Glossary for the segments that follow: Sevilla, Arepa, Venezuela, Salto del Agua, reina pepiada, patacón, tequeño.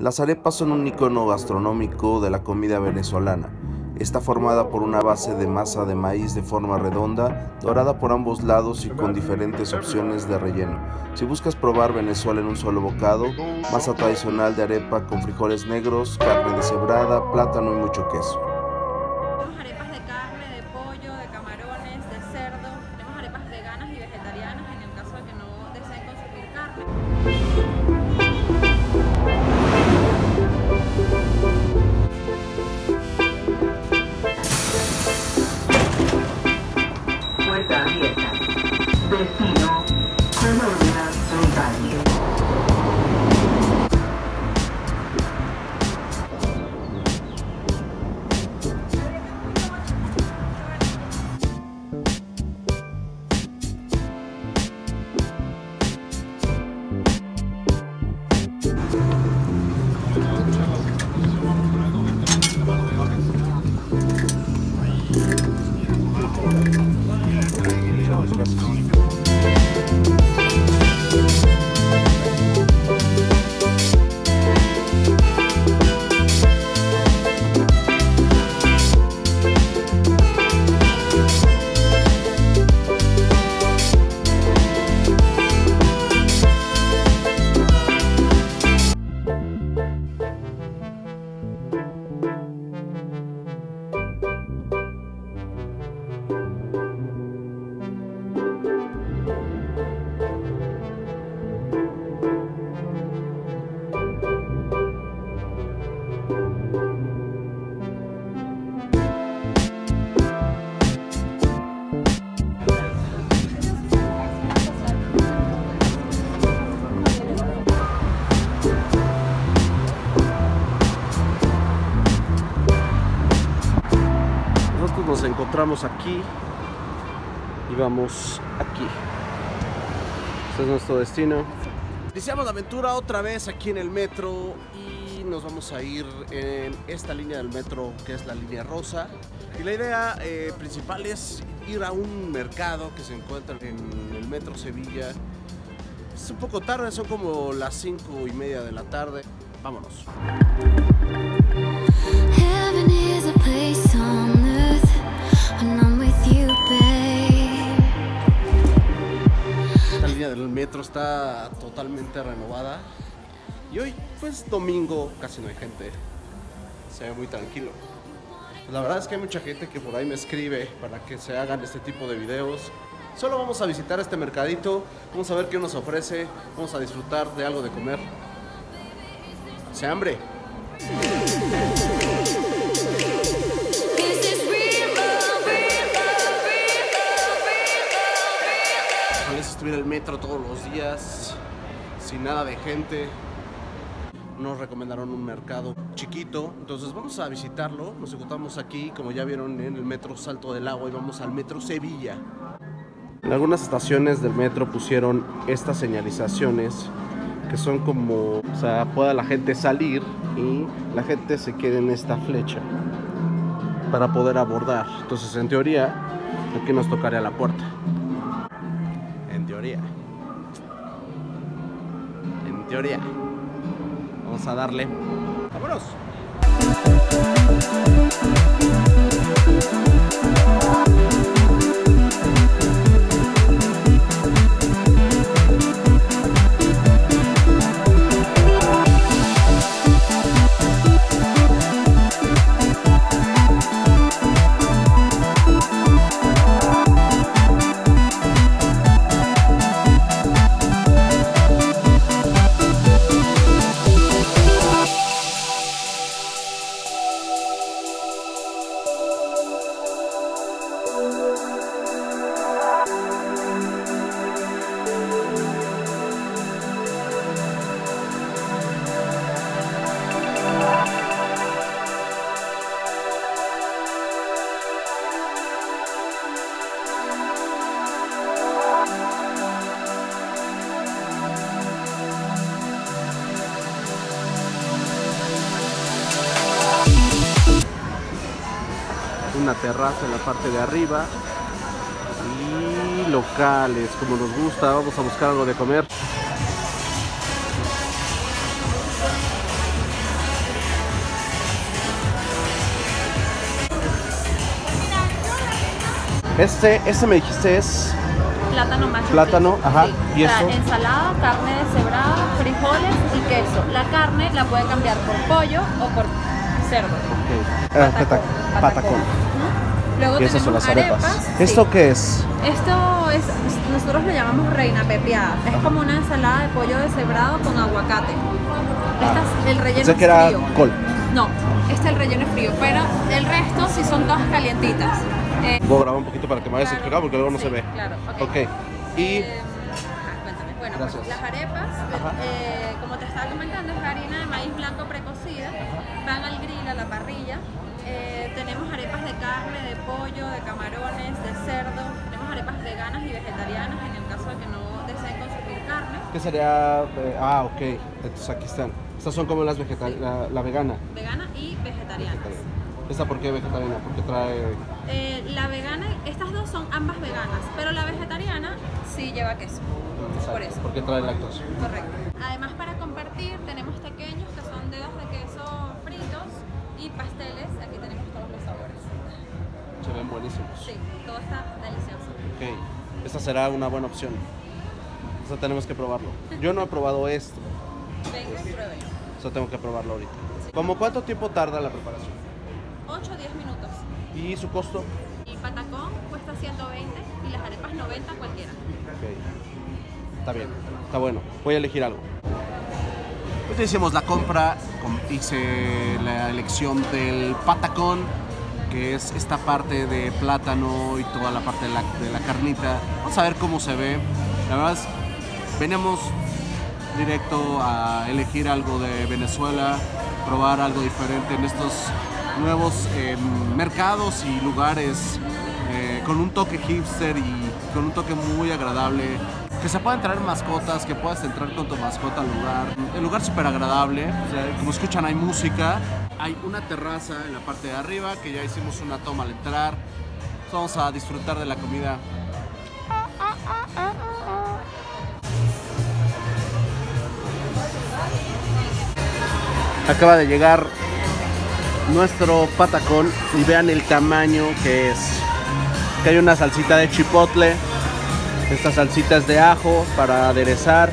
Las arepas son un icono gastronómico de la comida venezolana. Está formada por una base de masa de maíz de forma redonda, dorada por ambos lados y con diferentes opciones de relleno. Si buscas probar Venezuela en un solo bocado, masa tradicional de arepa con frijoles negros, carne deshebrada, plátano y mucho queso. Tenemos arepas de carne, de pollo, de camarones, de cerdo. Tenemos arepas veganas y vegetarianas en el caso de que no deseen consumir carne. Nos encontramos aquí y vamos aquí. Este es nuestro destino. Iniciamos la aventura otra vez aquí en el metro y nos vamos a ir en esta línea del metro que es la línea rosa. Y la idea principal es ir a un mercado que se encuentra en el metro Sevilla. Es un poco tarde, son como las 5:30 de la tarde. Vámonos. El metro está totalmente renovada y hoy pues domingo casi no hay gente, se ve muy tranquilo. La verdad es que hay mucha gente que por ahí me escribe para que se hagan este tipo de videos. Solo vamos a visitar este mercadito, vamos a ver qué nos ofrece, vamos a disfrutar de algo de comer. ¡Se hambre! Subir el metro todos los días sin nada de gente. Nos recomendaron un mercado chiquito, entonces vamos a visitarlo. Nos encontramos aquí, como ya vieron, en el metro Salto del Agua y vamos al metro Sevilla. En algunas estaciones del metro pusieron estas señalizaciones que son como, o sea, pueda la gente salir y la gente se quede en esta flecha para poder abordar. Entonces, en teoría, aquí nos tocaría la puerta. En teoría, vamos a darle. ¡Vámonos! Una terraza en la parte de arriba y locales como nos gusta. Vamos a buscar algo de comer. Este me dijiste es... Plátano macho. Plátano, ajá. Sí. ¿Y eso? Ensalada, carne deshebrada, frijoles y queso. La carne la pueden cambiar por pollo o por cerdo. Okay. Patacón. Luego y esas son las arepas. Sí. ¿Esto qué es? Esto es, nosotros le llamamos reina pepiada. Es como una ensalada de pollo deshebrado con aguacate. El relleno es frío. Col. No, el relleno es frío, pero el resto sí son todas calientitas. Voy a grabar un poquito para que me vayas explicando porque luego no se ve. Claro, ok. Y... cuéntame. Bueno, pues las arepas, como te estaba comentando, es harina de maíz blanco precocida. Van al grill, a la parrilla. Tenemos arepas de carne, de pollo, de camarones, de cerdo. Tenemos arepas veganas y vegetarianas en el caso de que no deseen consumir carne. ¿Qué sería? Ok. Entonces aquí están. Estas son como las la vegana. Vegana y vegetariana. ¿Esta por qué vegetariana? Porque trae... la vegana, estas dos son ambas veganas, pero la vegetariana sí lleva queso. Exacto, por eso. Porque trae lactosa. Correcto. Además, para compartir tenemos tequeños que son dedos de queso fritos y pasteles. Aquí tenemos todos los sabores. Se ven buenísimos. Sí, todo está delicioso. Ok, esta será una buena opción. Esta tenemos que probarlo. Yo no he probado esto. Venga y pruébelo. Eso tengo que probarlo ahorita. Sí. ¿Cómo cuánto tiempo tarda la preparación? 8 o 10 minutos. ¿Y su costo? El patacón cuesta 120 y las arepas 90 cualquiera. Ok. Está bien, está bueno. Voy a elegir algo. Pues hicimos la compra, hice la elección del patacón, que es esta parte de plátano y toda la parte de la carnita. Vamos a ver cómo se ve. La verdad es, veníamos directo a elegir algo de Venezuela, probar algo diferente en estos nuevos mercados y lugares con un toque hipster y con un toque muy agradable, que se puedan traer mascotas, que puedas entrar con tu mascota al lugar. El lugar súper agradable, como escuchan hay música, hay una terraza en la parte de arriba que ya hicimos una toma al entrar. Vamos a disfrutar de la comida. Acaba de llegar nuestro patacón y vean el tamaño que es. Aquí hay una salsita de chipotle, estas salsitas de ajo para aderezar.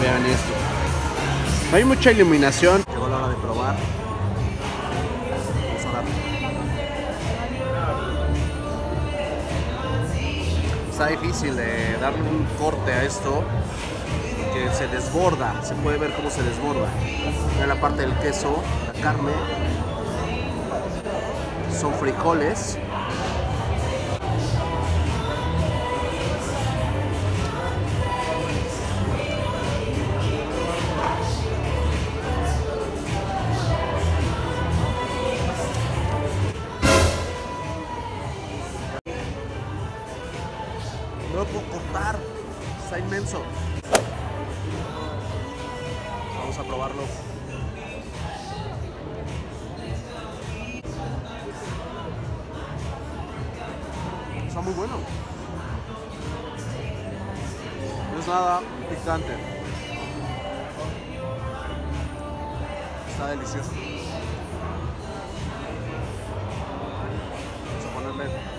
Vean esto. Hay mucha iluminación. Llegó la hora de probar. Vamos a darle. Está difícil de darle un corte a esto. Que se desborda, se puede ver cómo se desborda. Mira la parte del queso, la carne, son frijoles. No lo puedo cortar, está inmenso. Vamos a probarlo. Está muy bueno. No es nada picante. Está delicioso. Vamos a ponerle...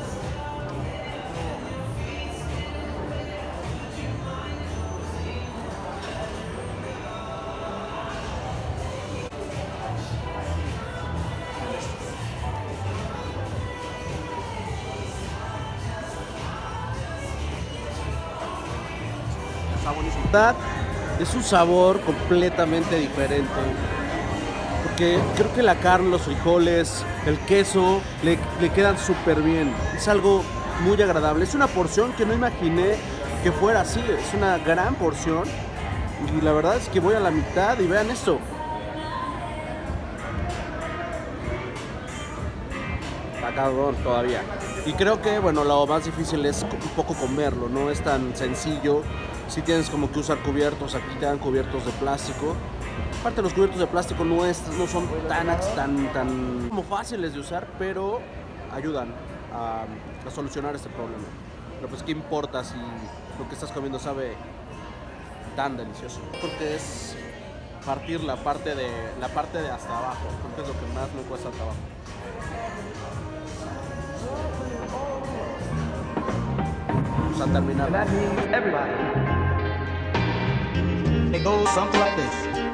Es un sabor completamente diferente porque creo que la carne, los frijoles, el queso le quedan súper bien. Es algo muy agradable, es una porción que no imaginé que fuera así, es una gran porción y la verdad es que voy a la mitad y vean esto. Patacón todavía. Y creo que bueno, lo más difícil es un poco comerlo, no es tan sencillo. Si tienes como que usar cubiertos, aquí te dan cubiertos de plástico. Aparte los cubiertos de plástico no son tan como fáciles de usar, pero ayudan a solucionar este problema. Pero pues qué importa si lo que estás comiendo sabe tan delicioso. Porque es partir la parte de hasta abajo, porque es lo que más me cuesta el trabajo. a terminar. It goes something like this.